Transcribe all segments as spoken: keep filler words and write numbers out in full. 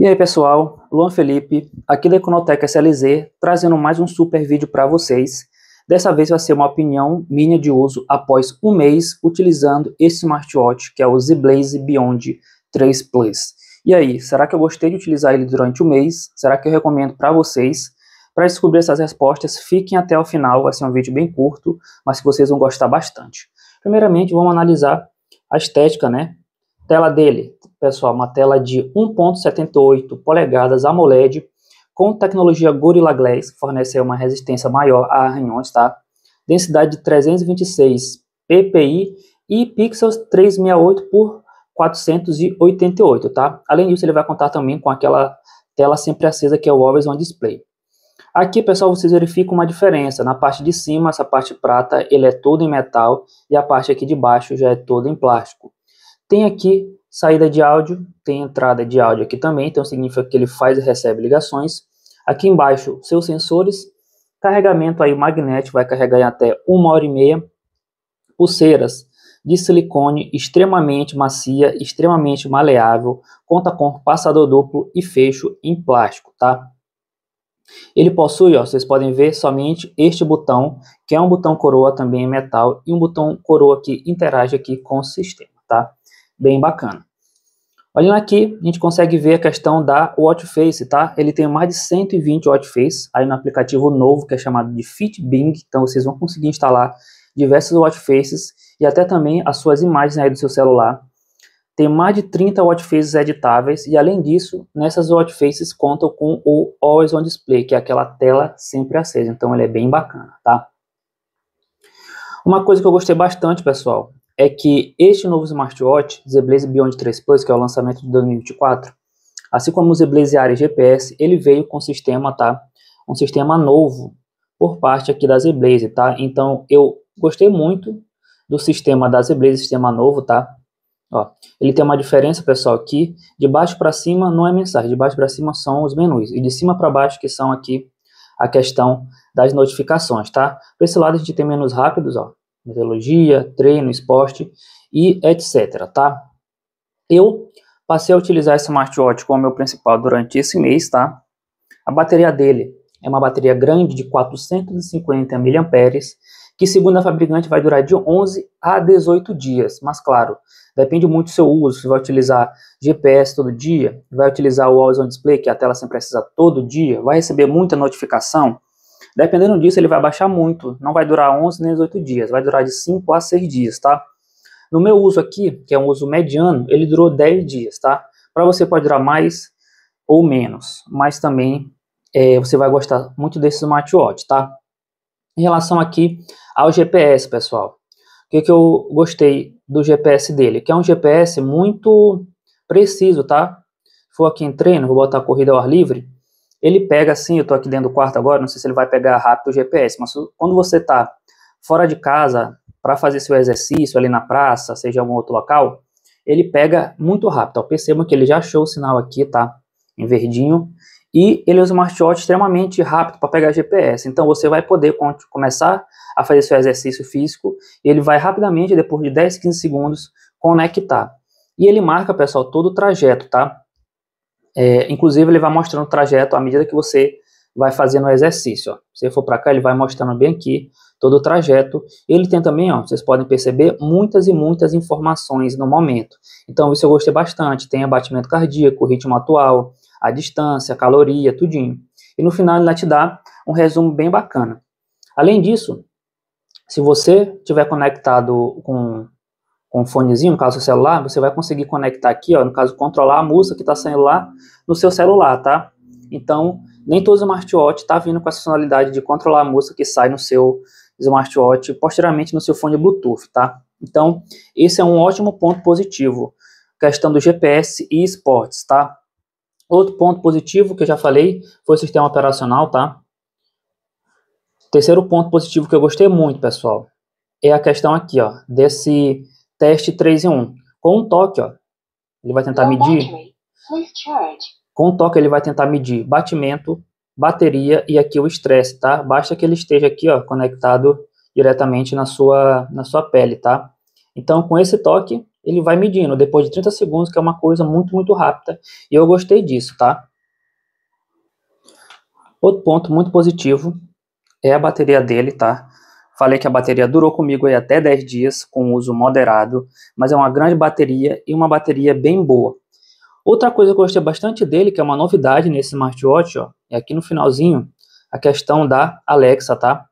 E aí pessoal, Luan Felipe, aqui da EconoTech S L Z, trazendo mais um super vídeo para vocês. Dessa vez vai ser uma opinião minha de uso após um mês utilizando esse smartwatch, que é o Zeblaze Beyond três Plus. E aí, será que eu gostei de utilizar ele durante o mês? Será que eu recomendo para vocês? Para descobrir essas respostas, fiquem até o final, vai ser um vídeo bem curto, mas que vocês vão gostar bastante. Primeiramente, vamos analisar a estética, né? Tela dele, pessoal, uma tela de um ponto setenta e oito polegadas AMOLED com tecnologia Gorilla Glass, fornece uma resistência maior a arranhões, tá? Densidade de trezentos e vinte e seis p p i e pixels trezentos e sessenta e oito por quatrocentos e oitenta e oito, tá? Além disso, ele vai contar também com aquela tela sempre acesa que é o Always On Display. Aqui, pessoal, vocês verificam uma diferença. Na parte de cima, essa parte prata, ele é todo em metal e a parte aqui de baixo já é toda em plástico. Tem aqui saída de áudio, tem entrada de áudio aqui também, então significa que ele faz e recebe ligações. Aqui embaixo, seus sensores, carregamento aí magnético, vai carregar em até uma hora e meia. Pulseiras de silicone extremamente macia, extremamente maleável, conta com passador duplo e fecho em plástico, tá? Ele possui, ó, vocês podem ver somente este botão, que é um botão coroa também em metal, e um botão coroa que interage aqui com o sistema, tá? Bem bacana. Olhando aqui, a gente consegue ver a questão da watch face, tá? Ele tem mais de cento e vinte watch face, aí no aplicativo novo que é chamado de FitBing, então vocês vão conseguir instalar diversos watch faces e até também as suas imagens aí do seu celular. Tem mais de trinta watch faces editáveis e além disso, nessas watch faces contam com o Always On Display, que é aquela tela sempre acesa, então ele é bem bacana, tá? Uma coisa que eu gostei bastante, pessoal, é que este novo smartwatch, Zeblaze Beyond três Plus, que é o lançamento de dois mil e vinte e quatro, assim como o Zeblaze Air G P S, ele veio com um sistema, tá? Um sistema novo por parte aqui da Zeblaze, tá? Então, eu gostei muito do sistema da Zeblaze, sistema novo, tá? Ó, ele tem uma diferença, pessoal, aqui, de baixo para cima não é mensagem, de baixo para cima são os menus, e de cima para baixo que são aqui a questão das notificações, tá? Para esse lado a gente tem menus rápidos, ó. Meteorologia, treino, esporte e etcétera, tá? Eu passei a utilizar esse smartwatch como meu principal durante esse mês, tá? A bateria dele é uma bateria grande de quatrocentos e cinquenta mAh, que segundo a fabricante vai durar de onze a dezoito dias, mas claro, depende muito do seu uso, se vai utilizar G P S todo dia, vai utilizar o Always On Display, que a tela sempre precisa todo dia, vai receber muita notificação. Dependendo disso, ele vai baixar muito, não vai durar onze nem dezoito dias, vai durar de cinco a seis dias, tá? No meu uso aqui, que é um uso mediano, ele durou dez dias, tá? Para você pode durar mais ou menos, mas também é, você vai gostar muito desse smartwatch, tá? Em relação aqui ao G P S, pessoal, o que, que eu gostei do G P S dele? Que é um G P S muito preciso, tá? Vou aqui em treino, vou botar a corrida ao ar livre. Ele pega assim, eu tô aqui dentro do quarto agora, não sei se ele vai pegar rápido o G P S, mas quando você tá fora de casa para fazer seu exercício ali na praça, seja em algum outro local, ele pega muito rápido. Ó, percebam que ele já achou o sinal aqui, tá? Em verdinho. E ele é um smartwatch extremamente rápido para pegar G P S. Então você vai poder começar a fazer seu exercício físico e ele vai rapidamente, depois de dez, quinze segundos, conectar. E ele marca, pessoal, todo o trajeto, tá? É, inclusive ele vai mostrando o trajeto à medida que você vai fazendo o exercício, ó. Se for para cá, ele vai mostrando bem aqui todo o trajeto. Ele tem também, ó, vocês podem perceber, muitas e muitas informações no momento. Então isso eu gostei bastante, tem abatimento cardíaco, ritmo atual, a distância, a caloria, tudinho. E no final ele vai te dar um resumo bem bacana. Além disso, se você tiver conectado com... com um fonezinho, no caso do celular, você vai conseguir conectar aqui, ó, no caso, controlar a música que está saindo lá no seu celular, tá? Então, nem todo smartwatch está vindo com a funcionalidade de controlar a música que sai no seu smartwatch, posteriormente no seu fone Bluetooth, tá? Então, esse é um ótimo ponto positivo, questão do G P S e esportes, tá? Outro ponto positivo que eu já falei foi o sistema operacional, tá? Terceiro ponto positivo que eu gostei muito, pessoal, é a questão aqui, ó, desse teste três em um. Com um toque, ó, ele vai tentar medir. Com um toque ele vai tentar medir batimento, bateria e aqui o estresse, tá? Basta que ele esteja aqui, ó, conectado diretamente na sua, na sua pele, tá? Então, com esse toque, ele vai medindo depois de trinta segundos, que é uma coisa muito, muito rápida. E eu gostei disso, tá? Outro ponto muito positivo é a bateria dele, tá? Falei que a bateria durou comigo aí até dez dias, com uso moderado, mas é uma grande bateria e uma bateria bem boa. Outra coisa que eu gostei bastante dele, que é uma novidade nesse smartwatch, ó, é aqui no finalzinho, a questão da Alexa, tá?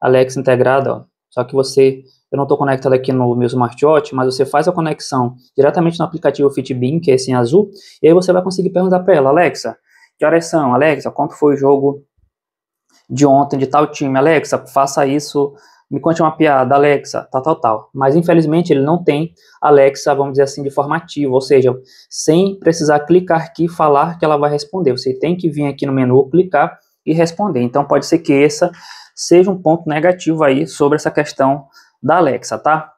Alexa integrada, ó. Só que você, eu não estou conectado aqui no meu smartwatch, mas você faz a conexão diretamente no aplicativo FitBing, que é esse em azul, e aí você vai conseguir perguntar para ela, Alexa, que horas são? Alexa, quanto foi o jogo de ontem de tal time? Alexa, faça isso, me conte uma piada, Alexa, tal, tal, tal. Mas, infelizmente, ele não tem Alexa, vamos dizer assim, de forma ativa, ou seja, sem precisar clicar aqui e falar que ela vai responder. Você tem que vir aqui no menu, clicar e responder. Então, pode ser que essa seja um ponto negativo aí sobre essa questão da Alexa, tá?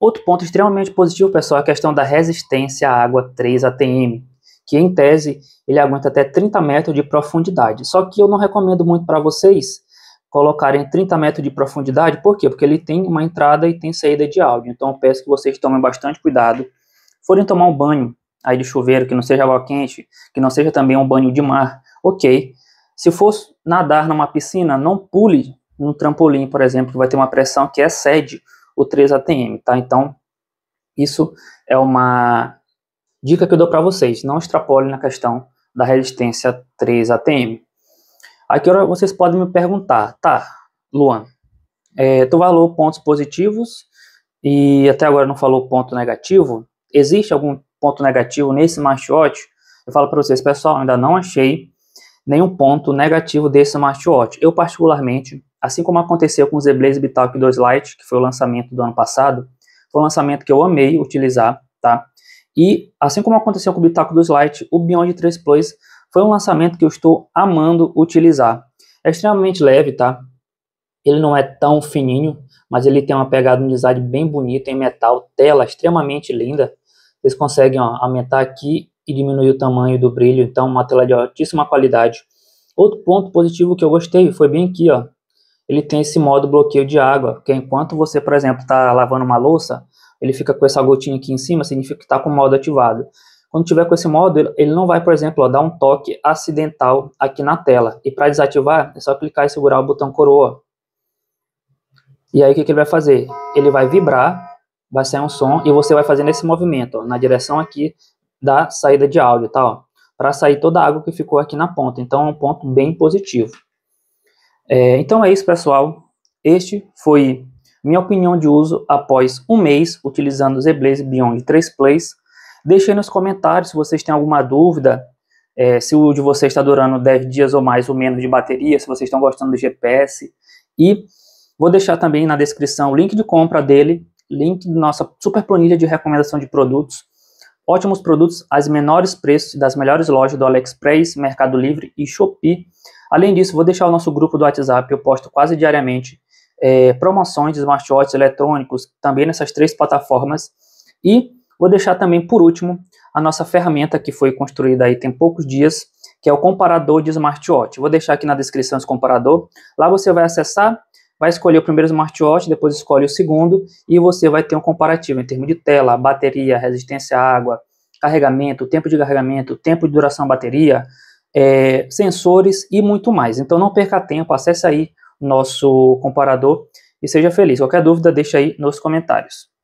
Outro ponto extremamente positivo, pessoal, é a questão da resistência à água três A T M, que, em tese, ele aguenta até trinta metros de profundidade. Só que eu não recomendo muito para vocês colocarem trinta metros de profundidade. Por quê? Porque ele tem uma entrada e tem saída de áudio. Então, eu peço que vocês tomem bastante cuidado. Forem tomar um banho aí de chuveiro, que não seja água quente, que não seja também um banho de mar, ok. Se for nadar numa piscina, não pule num trampolim, por exemplo, que vai ter uma pressão que excede o três A T M, tá? Então, isso é uma dica que eu dou para vocês. Não extrapole na questão da resistência três A T M. Aqui vocês podem me perguntar, tá, Luan, é, tu falou pontos positivos e até agora não falou ponto negativo. Existe algum ponto negativo nesse smartwatch? Eu falo para vocês, pessoal, ainda não achei nenhum ponto negativo desse smartwatch. Eu, particularmente, assim como aconteceu com o Zeblaze Btalk dois Lite, que foi o lançamento do ano passado, foi um lançamento que eu amei utilizar, tá? E, assim como aconteceu com o Btalk dois Lite, o Beyond três Plus foi um lançamento que eu estou amando utilizar. É extremamente leve, tá? Ele não é tão fininho, mas ele tem uma pegada, um design bem bonito, em metal, tela extremamente linda. Vocês conseguem, ó, aumentar aqui e diminuir o tamanho do brilho, então uma tela de altíssima qualidade. Outro ponto positivo que eu gostei foi bem aqui, ó. Ele tem esse modo bloqueio de água, que enquanto você, por exemplo, está lavando uma louça, ele fica com essa gotinha aqui em cima, significa que está com o modo ativado. Quando tiver com esse modo, ele não vai, por exemplo, ó, dar um toque acidental aqui na tela. E para desativar, é só clicar e segurar o botão coroa. E aí o que, que ele vai fazer? Ele vai vibrar, vai sair um som e você vai fazendo esse movimento, ó, na direção aqui da saída de áudio, tá? Para sair toda a água que ficou aqui na ponta. Então é um ponto bem positivo. É, então é isso, pessoal. Este foi minha opinião de uso após um mês utilizando o Zeblaze Beyond três Plus. Deixe aí nos comentários se vocês têm alguma dúvida, é, se o de vocês está durando dez dias ou mais ou menos de bateria, se vocês estão gostando do G P S. E vou deixar também na descrição o link de compra dele, link da nossa super planilha de recomendação de produtos. Ótimos produtos, aos menores preços das melhores lojas do AliExpress, Mercado Livre e Shopee. Além disso, vou deixar o nosso grupo do WhatsApp, eu posto quase diariamente é, promoções de smartwatches eletrônicos, também nessas três plataformas. E vou deixar também, por último, a nossa ferramenta que foi construída aí tem poucos dias, que é o comparador de smartwatch. Vou deixar aqui na descrição esse comparador. Lá você vai acessar, vai escolher o primeiro smartwatch, depois escolhe o segundo e você vai ter um comparativo em termos de tela, bateria, resistência à água, carregamento, tempo de carregamento, tempo de duração da bateria, é, sensores e muito mais. Então não perca tempo, acesse aí nosso comparador e seja feliz. Qualquer dúvida, deixa aí nos comentários.